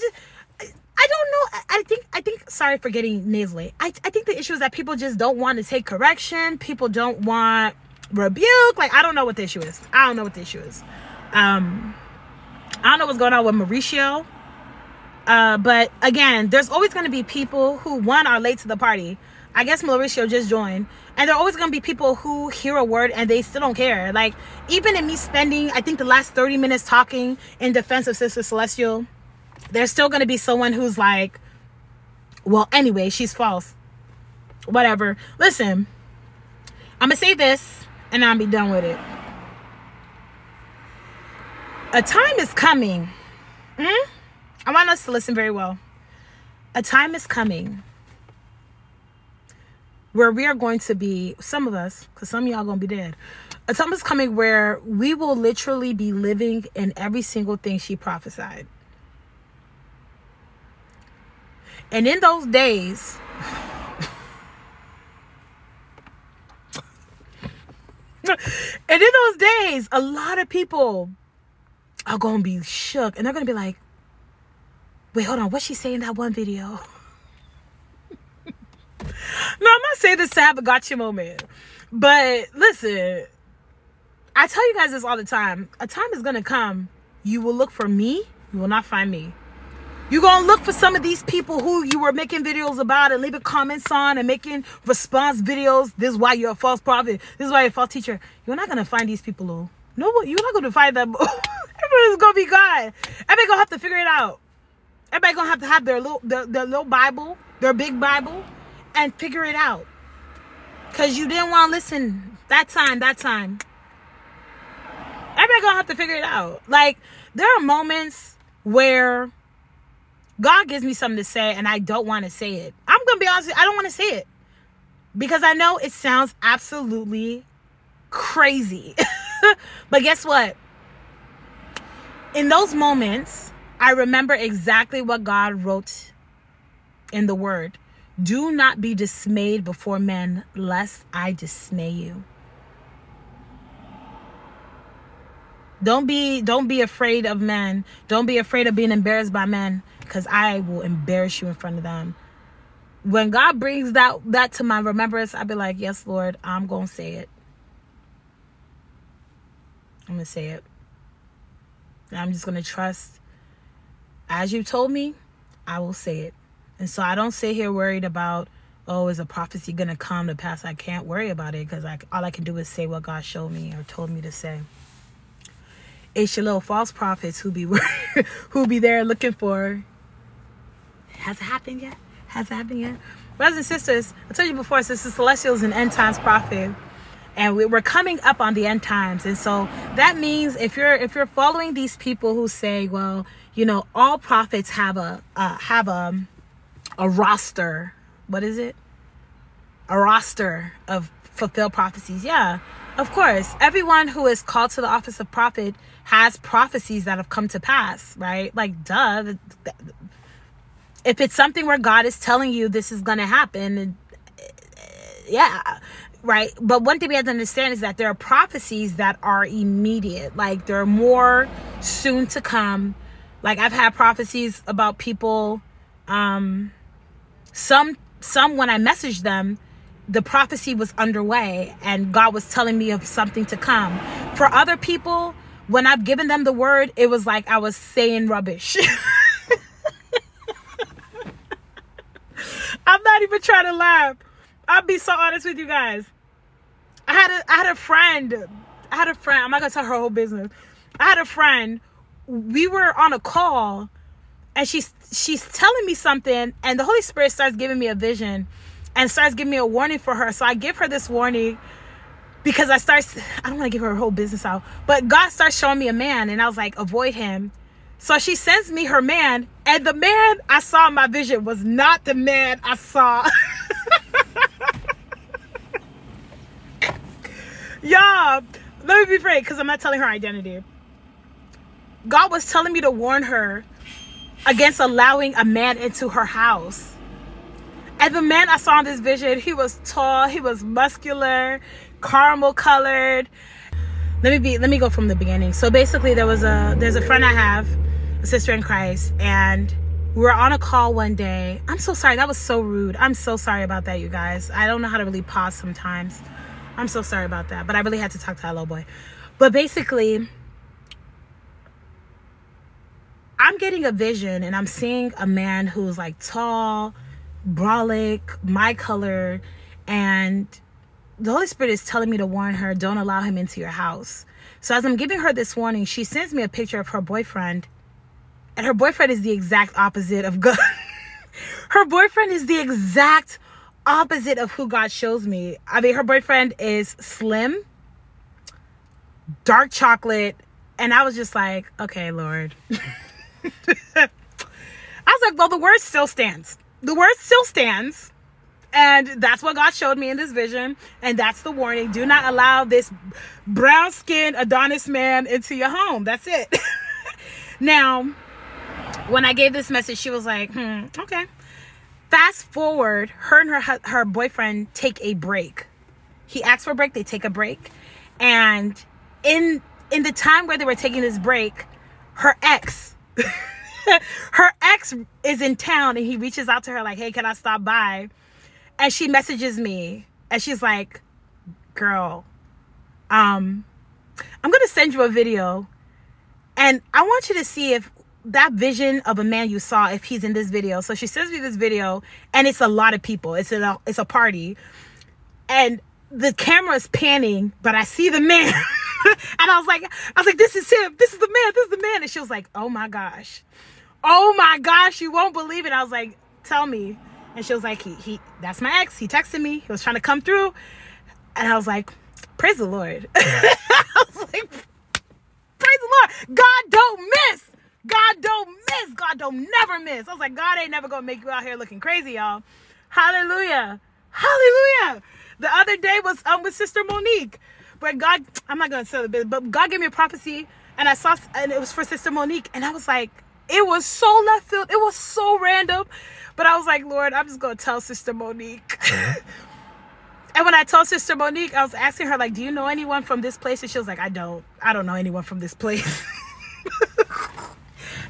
don't know. I think sorry for getting nasally. I think the issue is that people just don't want to take correction. People don't want rebuke. Like, I don't know what the issue is. I don't know what the issue is. I don't know what's going on with Mauricio. But again, there's always going to be people who, one, are late to the party. I guess Mauricio just joined. And there are always going to be people who hear a word and they still don't care. Like, even in me spending, I think, the last 30 minutes talking in defense of Sister Celestial, there's still going to be someone who's like, well, anyway, she's false. Whatever. Listen, I'm going to say this and I'll be done with it. A time is coming. I want us to listen very well. A time is coming where we are going to be, some of us, because some of y'all going to be dead. A time is coming where we will literally be living in every single thing she prophesied. And in those days, And in those days, a lot of people are going to be shook. And they're going to be like, wait, hold on. What's she saying in that one video? No, I'm not saying this to have a gotcha moment. But listen, I tell you guys this all the time. A time is going to come. You will look for me. You will not find me. You're going to look for some of these people who you were making videos about and leaving comments on and making response videos. This is why you're a false prophet. This is why you're a false teacher. You're not going to find these people, though. No, you're not going to find them. Everyone's going to be gone. Everybody's going to have to figure it out. Everybody's going to have their little Bible, their big Bible, and figure it out. Because you didn't want to listen that time. Everybody's going to have to figure it out. Like, there are moments where God gives me something to say and I don't want to say it. I'm going to be honest with you, I don't want to say it. Because I know it sounds absolutely crazy. But guess what? In those moments, I remember exactly what God wrote in the word. Do not be dismayed before men, lest I dismay you. Don't be afraid of men. Don't be afraid of being embarrassed by men, because I will embarrass you in front of them. When God brings that to my remembrance, I'll be like, yes, Lord, I'm going to say it. I'm going to say it. And I'm just going to trust. As you told me, I will say it. And so I don't sit here worried about, oh, is a prophecy going to come to pass? I can't worry about it, because all I can do is say what God showed me or told me to say. It's your little false prophets who be there looking for, has it happened yet? Has it happened yet? Brothers and sisters, I told you before, Sister Celestial is an end times prophet, and we're coming up on the end times. And so that means if you're following these people who say, well, you know, all prophets have a roster. What is it? A roster of fulfilled prophecies. Yeah. Of course, everyone who is called to the office of prophet has prophecies that have come to pass, right? Like, duh. If it's something where God is telling you this is going to happen, yeah, right? But one thing we have to understand is that there are prophecies that are immediate. Like, there are more soon to come. Like, I've had prophecies about people. Some when I messaged them, the prophecy was underway and God was telling me of something to come. For other people, when I've given them the word, it was like I was saying rubbish. I'm not even trying to laugh. I'll be so honest with you guys. I had a friend. I'm not going to tell her whole business. I had a friend. We were on a call and she's telling me something, and the Holy Spirit starts giving me a vision and starts giving me a warning for her. So I give her this warning because I don't want to give her whole business out. But God starts showing me a man, and I was like, avoid him. So she sends me her man, and the man I saw in my vision was not the man I saw. Y'all, let me be frank, because I'm not telling her identity. God was telling me to warn her against allowing a man into her house. And the man I saw in this vision, he was tall, he was muscular, caramel colored. Let me go from the beginning. So basically, there's a friend I have, a sister in Christ, and we were on a call one day. I'm so sorry, that was so rude. I'm so sorry about that, you guys. I don't know how to really pause sometimes. I'm so sorry about that, but I really had to talk to that little boy. But basically, I'm getting a vision, and I'm seeing a man who's like tall, brolic, my color, and the Holy Spirit is telling me to warn her, don't allow him into your house. So as I'm giving her this warning, she sends me a picture of her boyfriend, and her boyfriend is the exact opposite of God. Her boyfriend is the exact opposite of who God shows me. I mean, her boyfriend is slim, dark chocolate, and I was just like, okay, Lord. I was like, well, the word still stands. The word still stands, and that's what God showed me in this vision, and that's the warning. Do not allow this brown-skinned Adonis man into your home. That's it. Now, when I gave this message, she was like, okay. Fast forward, her and her boyfriend take a break. He asks for a break. They take a break, And in the time where they were taking this break, her ex is in town, and he reaches out to her like, hey, can I stop by? And she messages me, and she's like, girl, I'm gonna send you a video, and I want you to see if that vision of a man you saw, if he's in this video. So she sends me this video, and it's a lot of people. It's a party, and the camera is panning, but I see the man. And I was like, this is him. This is the man. And she was like, oh my gosh, you won't believe it. I was like, tell me. And she was like, he that's my ex. He texted me. He was trying to come through. And I was like, praise the Lord. I was like, praise the Lord. God don't miss. God don't never miss. I was like, God ain't never gonna make you out here looking crazy, y'all. Hallelujah. The other day was with Sister Monique. But God, I'm not going to tell the business, but God gave me a prophecy, and I saw, and it was for Sister Monique, and I was like, it was so left field, it was so random, but I was like, Lord, I'm just going to tell Sister Monique. And when I told Sister Monique, I was asking her, like, do you know anyone from this place? And she was like, I don't know anyone from this place.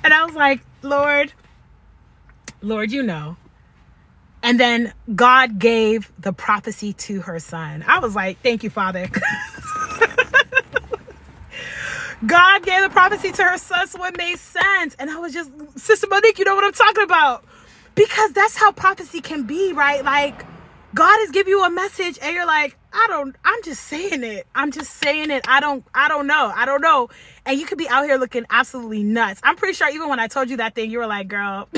And I was like, Lord, you know. And then God gave the prophecy to her son. I was like, thank you, Father. God gave the prophecy to her son, so it made sense. And I was just, Sister Monique, you know what I'm talking about. Because that's how prophecy can be, right? Like, God has given you a message, and you're like, I'm just saying it. I don't know. And you could be out here looking absolutely nuts. I'm pretty sure even when I told you that thing, you were like, girl.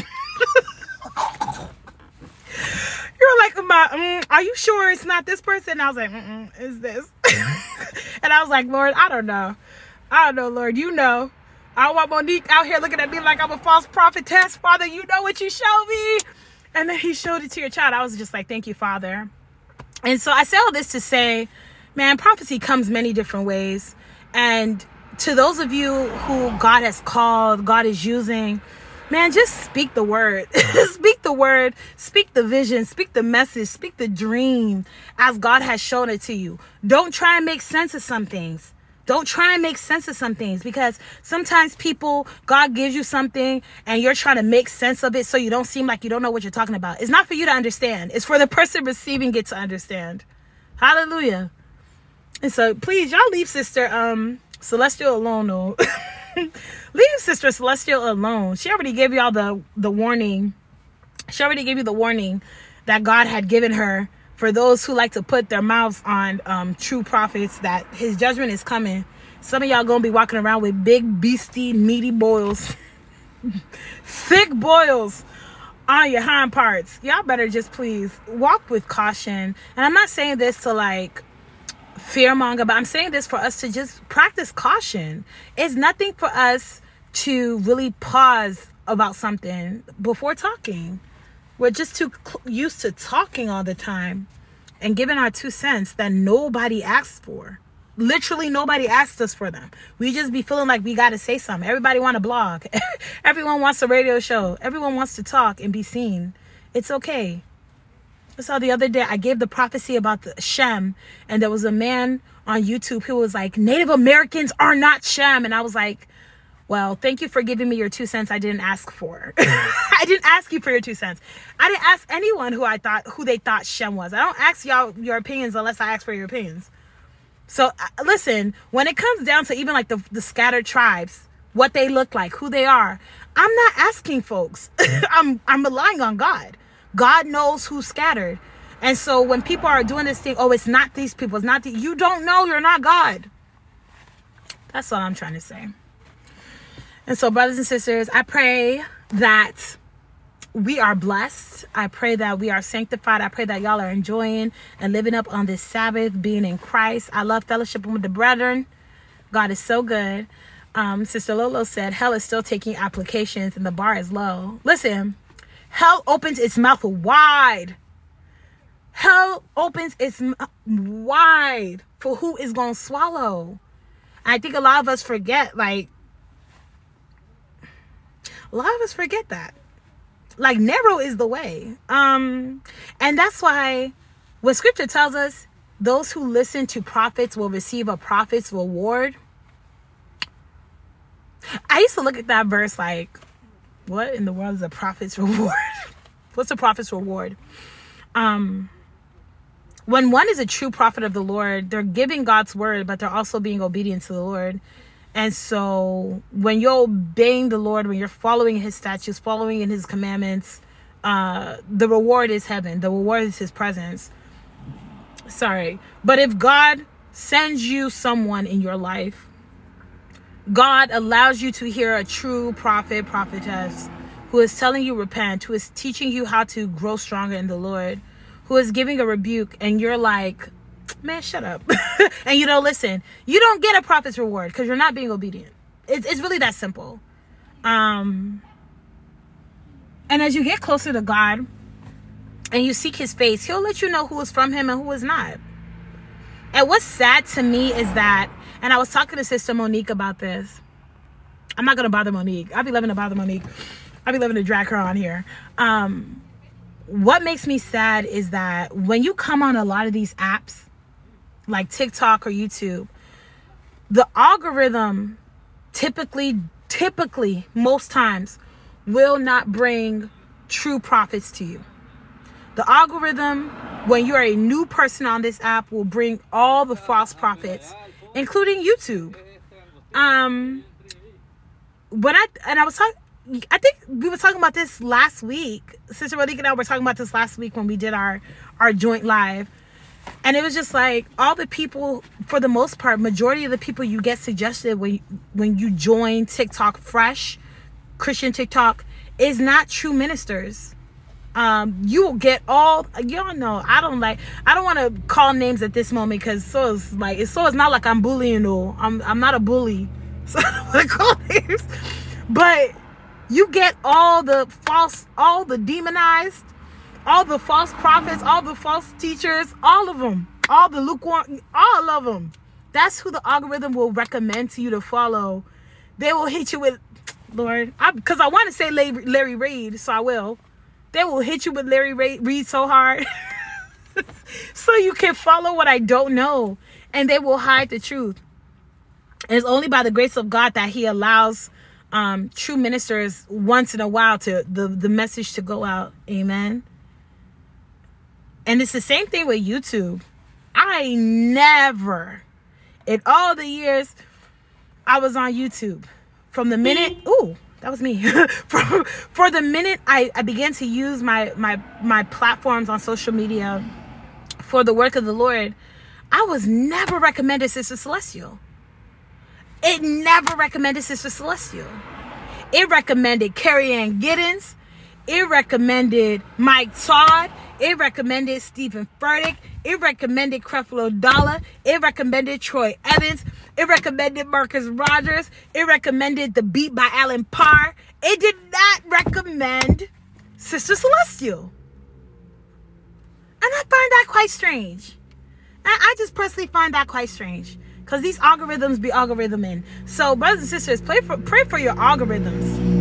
You're like, are you sure it's not this person? And I was like, it's this. And I was like, Lord, I don't know, Lord, you know. I don't want Monique out here looking at me like I'm a false prophetess. Father, you know what you showed me. And then he showed it to your child. I was just like, thank you, Father. And so I say all this to say, man, prophecy comes many different ways. And to those of you who God has called, God is using, man, just speak the word. Speak the word. Speak the vision. Speak the message. Speak the dream as God has shown it to you. Don't try and make sense of some things. Because sometimes people, God gives you something and you're trying to make sense of it so you don't seem like you don't know what you're talking about. It's not for you to understand. It's for the person receiving it to understand. Hallelujah. And so please, y'all leave Sister Celestial alone, though. Leave Sister Celestial alone. She already gave y'all the warning. She already gave you the warning that God had given her for those who like to put their mouths on true prophets, that his judgment is coming. Some of y'all gonna be walking around with big, beastie, meaty boils. Thick boils on your hind parts. Y'all better just please walk with caution. And I'm not saying this to like fearmonger, but I'm saying this for us to just practice caution. It's nothing for us to really pause about something before talking. We're just too used to talking all the time and giving our 2 cents that nobody asks for. Literally nobody asked us for them. We just be feeling like we got to say something. Everybody want to blog. Everyone wants a radio show. Everyone wants to talk and be seen. It's okay. So the other day I gave the prophecy about the Shem, and there was a man on YouTube who was like, Native Americans are not Shem. And I was like, well, thank you for giving me your 2 cents I didn't ask for. I didn't ask you for your 2 cents. I didn't ask anyone who they thought Shem was. I don't ask y'all your opinions unless I ask for your opinions. So listen, when it comes down to even like the scattered tribes, what they look like, who they are, I'm not asking folks. I'm relying on God. God knows who's scattered. And so when people are doing this thing, oh, it's not these people, it's not the, you don't know, you're not God. That's all I'm trying to say. And so, brothers and sisters, I pray that we are blessed. I pray that we are sanctified. I pray that y'all are enjoying and living up on this Sabbath, being in Christ. I love fellowshipping with the brethren. God is so good. Sister Lolo said, hell is still taking applications and the bar is low. Listen. Hell opens its mouth wide. Hell opens its mouth wide for who is going to swallow. I think a lot of us forget, that. Like, narrow is the way. And that's why what scripture tells us, Those who listen to prophets will receive a prophet's reward. I used to look at that verse like, what in the world is a prophet's reward? What's a prophet's reward? When one is a true prophet of the Lord, they're giving God's word, but they're also being obedient to the Lord. And so when you're obeying the Lord, when you're following his statutes, following in his commandments, the reward is heaven. The reward is his presence. Sorry. But if God sends you someone in your life, God allows you to hear a true prophet, prophetess, who is telling you repent, who is teaching you how to grow stronger in the Lord, who is giving a rebuke, and you're like, man, shut up. And you don't listen. You don't get a prophet's reward because you're not being obedient. It's really that simple. And as you get closer to God and you seek his face, he'll let you know who is from him and who is not. And what's sad to me is that, and I was talking to Sister Monique about this. I'm not going to bother Monique. I'll be loving to bother Monique. I'll be loving to drag her on here. What makes me sad is that when you come on a lot of these apps, like TikTok or YouTube, the algorithm typically, most times, will not bring true prophets to you. The algorithm, when you are a new person on this app, will bring all the false prophets, including YouTube. I think we were talking about this last week. Sister Monique and I were talking about this last week when we did our joint live. And it was just like all the people, for the most part, majority of the people you get suggested when you join TikTok fresh, Christian TikTok, is not true ministers. You will get all, y'all know, I don't want to call names at this moment because it's not like I'm bullying though. I'm not a bully. So I don't want to call names. But you get all the false, all the demonized, all the false prophets, all the false teachers, all of them, all the lukewarm, all of them. That's who the algorithm will recommend to you to follow. They will hit you with, Lord, because I want to say Larry Reed, so I will. They will hit you with Larry Reed so hard. So you can follow what I don't know. And they will hide the truth. And it's only by the grace of God that he allows true ministers once in a while to the message to go out. Amen. And it's the same thing with YouTube. I never, in all the years I was on YouTube, from the minute, ooh, that was me. for the minute I began to use my platforms on social media for the work of the Lord, I was never recommended Sister Celestial. It never recommended Sister Celestial. It recommended Carrie Ann Giddens. It recommended Mike Todd. It recommended Stephen Furtick. It recommended Creflo Dollar. It recommended Troy Evans. It recommended Marcus Rogers. It recommended The Beat by Alan Parr. It did not recommend Sister Celestial. And I find that quite strange. I just personally find that quite strange. Because these algorithms be algorithming. So, brothers and sisters, pray for your algorithms.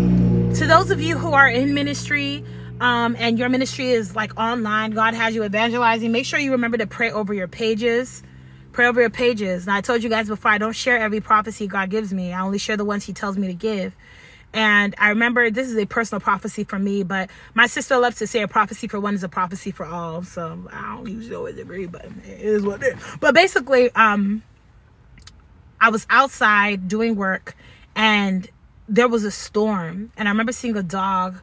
To those of you who are in ministry, and your ministry is like online, God has you evangelizing, make sure you remember to pray over your pages. Pray over your pages. Now, I told you guys before, I don't share every prophecy God gives me. I only share the ones he tells me to give. And I remember, this is a personal prophecy for me, but my sister loves to say a prophecy for one is a prophecy for all. So, I don't usually always agree, but it is what it is. But basically, I was outside doing work and there was a storm, and I remember seeing a dog.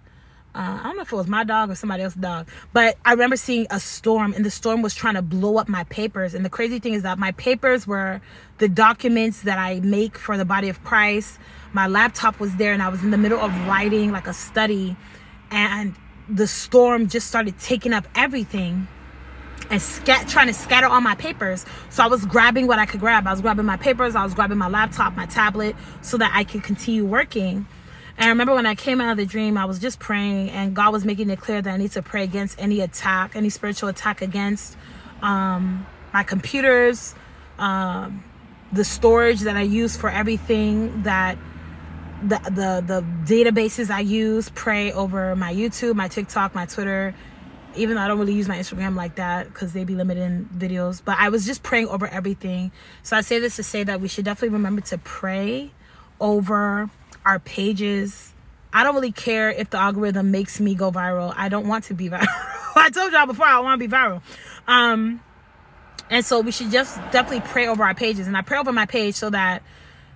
I don't know if it was my dog or somebody else's dog, but I remember seeing a storm, and the storm was trying to blow up my papers. And the crazy thing is that my papers were the documents that I make for the body of Christ. My laptop was there, and I was in the middle of writing like a study, and the storm just started taking up everything and trying to scatter all my papers. So I was grabbing what I could grab. I was grabbing my papers. I was grabbing my laptop, my tablet, so that I could continue working. And I remember when I came out of the dream, I was just praying, and God was making it clear that I need to pray against any attack, any spiritual attack against my computers, the storage that I use for everything, that the databases I use. Pray over my YouTube, my TikTok, my Twitter, even though I don't really use my Instagram like that because they be limiting videos. But I was just praying over everything. So I say this to say that we should definitely remember to pray over our pages. I don't really care if the algorithm makes me go viral. I don't want to be viral. I told y'all before, I don't want to be viral. And so we should just definitely pray over our pages. And I pray over my page so that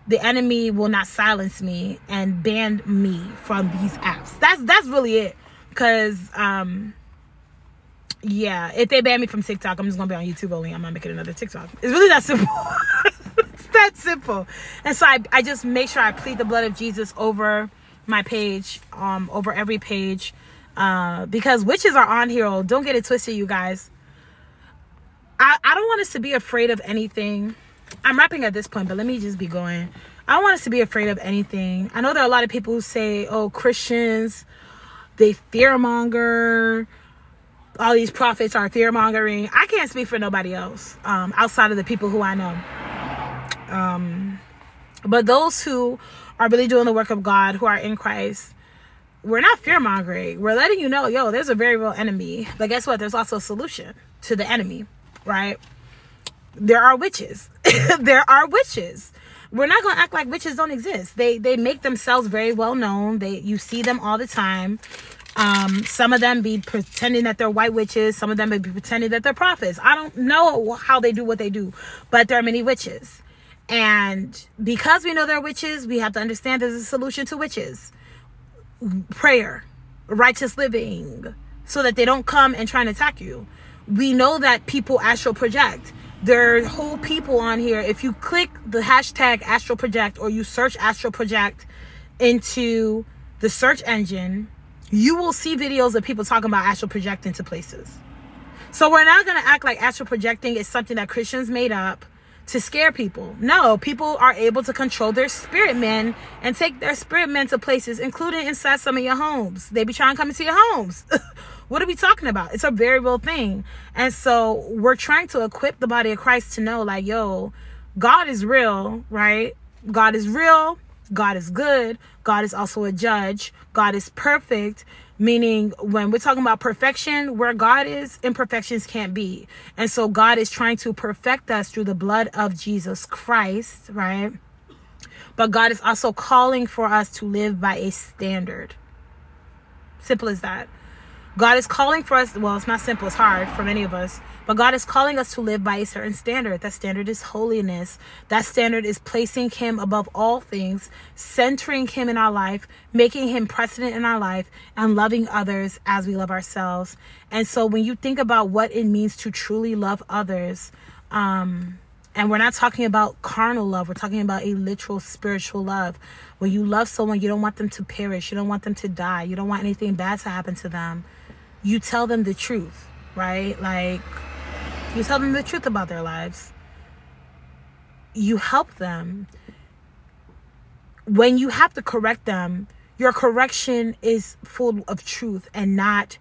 the enemy will not silence me and ban me from these apps. That's really it. Because, yeah, if they ban me from TikTok, I'm just going to be on YouTube only. I'm not making another TikTok. It's really that simple. It's that simple. And so I just make sure I plead the blood of Jesus over my page, over every page. Because witches are on here. Oh, don't get it twisted, you guys. I don't want us to be afraid of anything. I'm wrapping at this point, but let me just be going. I don't want us to be afraid of anything. I know there are a lot of people who say, oh, Christians, they fearmonger. All these prophets are fearmongering. I can't speak for nobody else outside of the people who I know. But those who are really doing the work of God, who are in Christ, we're not fearmongering. We're letting you know, yo, there's a very real enemy. But guess what? There's also a solution to the enemy. Right? There are witches. There are witches. We're not going to act like witches don't exist. They make themselves very well known. You see them all the time. Some of them be pretending that they're white witches. Some of them be pretending that they're prophets. I don't know how they do what they do, but there are many witches. And because we know they're witches, we have to understand there's a solution to witches. Prayer, righteous living, so that they don't come and try and attack you. We know that people astral project. There are whole people on here. If you click the hashtag astral project or you search astral project into the search engine, you will see videos of people talking about astral projecting to places. So we're not going to act like astral projecting is something that Christians made up to scare people. No, people are able to control their spirit men and take their spirit men to places, including inside some of your homes. They be trying to come into your homes. What are we talking about? It's a very real thing. And so we're trying to equip the body of Christ to know, like, yo, God is real, right? God is real. God is good. God is also a judge. God is perfect. Meaning when we're talking about perfection, where God is, imperfections can't be. And so God is trying to perfect us through the blood of Jesus Christ, right? But God is also calling for us to live by a standard. Simple as that. God is calling for us, well, it's not simple, it's hard for many of us, but God is calling us to live by a certain standard. That standard is holiness. That standard is placing him above all things, centering him in our life, making him precedent in our life, and loving others as we love ourselves. And so when you think about what it means to truly love others, and we're not talking about carnal love. We're talking about a literal spiritual love. When you love someone, you don't want them to perish. You don't want them to die. You don't want anything bad to happen to them. You tell them the truth, right? Like, you tell them the truth about their lives. You help them. When you have to correct them, your correction is full of truth and not,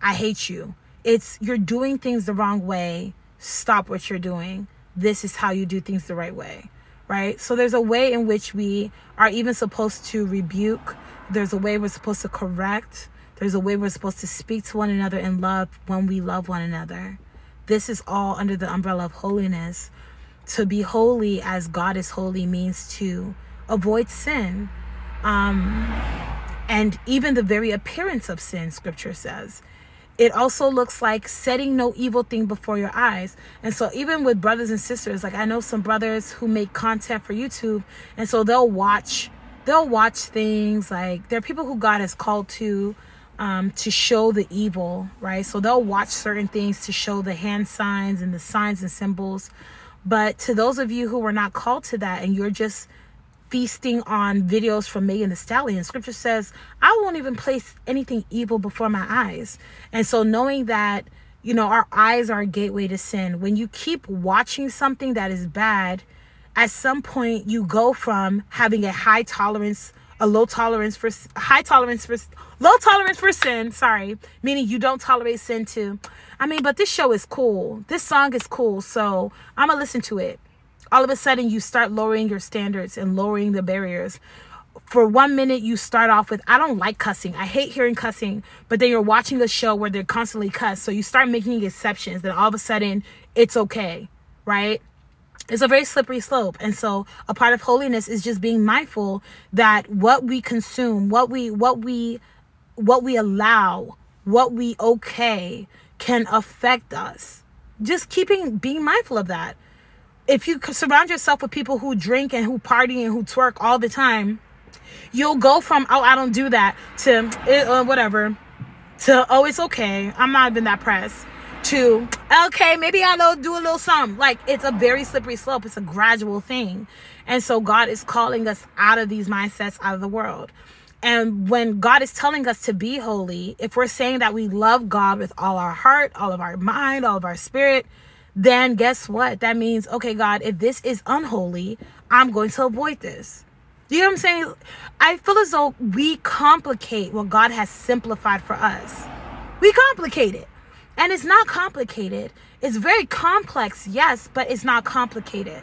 I hate you. It's, you're doing things the wrong way. Stop what you're doing. This is how you do things the right way, right? So there's a way in which we are even supposed to rebuke. There's a way we're supposed to correct. There's a way we're supposed to speak to one another in love when we love one another. This is all under the umbrella of holiness. To be holy as God is holy means to avoid sin. And even the very appearance of sin, scripture says. It also looks like setting no evil thing before your eyes. And so even with brothers and sisters, like I know some brothers who make content for YouTube. And so they'll watch things like there are people who God has called to show the evil, right? So they'll watch certain things to show the hand signs and the signs and symbols. But to those of you who were not called to that and you're just feasting on videos from Megan the Stallion, scripture says, I won't even place anything evil before my eyes. And so knowing that, you know, our eyes are a gateway to sin. When you keep watching something that is bad, at some point you go from having a low tolerance for sin, meaning you don't tolerate sin to, but this show is cool. This song is cool. So I'm going to listen to it. All of a sudden, you start lowering your standards and lowering the barriers. for 1 minute you start off with, I don't like cussing, I hate hearing cussing, but then you're watching a show where they're constantly cussed, so you start making exceptions, then all of a sudden it's okay, right? It's a very slippery slope. And so a part of holiness is just being mindful that what we consume, what we allow, what we okay can affect us. Just being mindful of that. If you surround yourself with people who drink and who party and who twerk all the time, you'll go from, oh, I don't do that, to whatever, to, oh, it's okay, I'm not even that pressed, to, okay, maybe I'll do a little something. Like, it's a very slippery slope. It's a gradual thing. And so God is calling us out of these mindsets, out of the world. And when God is telling us to be holy, if we're saying that we love God with all our heart, all of our mind, all of our spirit, then guess what? That means, okay, God, if this is unholy, I'm going to avoid this. You know what I'm saying? I feel as though we complicate what God has simplified for us. We complicate it. And it's not complicated. It's very complex, yes, but it's not complicated.